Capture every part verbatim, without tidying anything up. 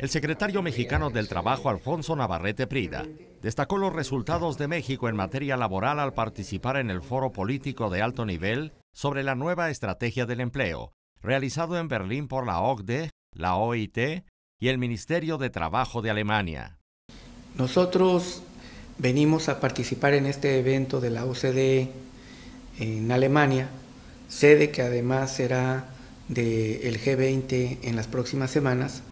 El secretario mexicano del Trabajo, Alfonso Navarrete Prida, destacó los resultados de México en materia laboral al participar en el foro político de alto nivel sobre la nueva estrategia del empleo, realizado en Berlín por la O C D E, la O I T y el Ministerio de Trabajo de Alemania. Nosotros venimos a participar en este evento de la O C D E en Alemania, sede que además será del G veinte en las próximas semanas.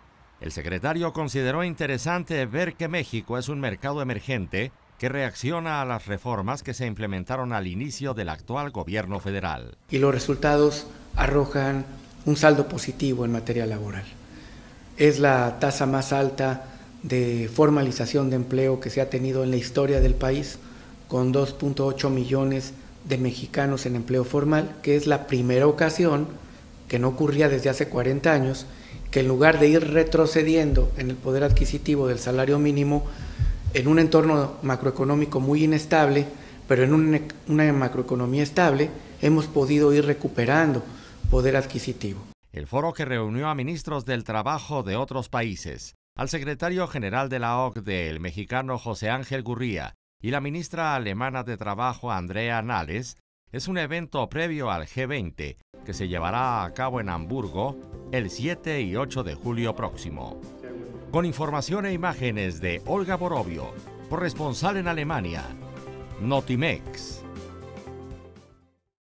El secretario consideró interesante ver que México es un mercado emergente que reacciona a las reformas que se implementaron al inicio del actual gobierno federal. Y los resultados arrojan un saldo positivo en materia laboral. Es la tasa más alta de formalización de empleo que se ha tenido en la historia del país, con dos punto ocho millones de mexicanos en empleo formal, que es la primera ocasión, que no ocurría desde hace cuarenta años, que en lugar de ir retrocediendo en el poder adquisitivo del salario mínimo, en un entorno macroeconómico muy inestable, pero en una, una macroeconomía estable, hemos podido ir recuperando poder adquisitivo. El foro, que reunió a ministros del trabajo de otros países, al secretario general de la O C D E, el mexicano José Ángel Gurría, y la ministra alemana de Trabajo, Andrea Nahles, es un evento previo al G veinte, que se llevará a cabo en Hamburgo el siete y ocho de julio próximo. Con información e imágenes de Olga Borobio, corresponsal en Alemania, Notimex.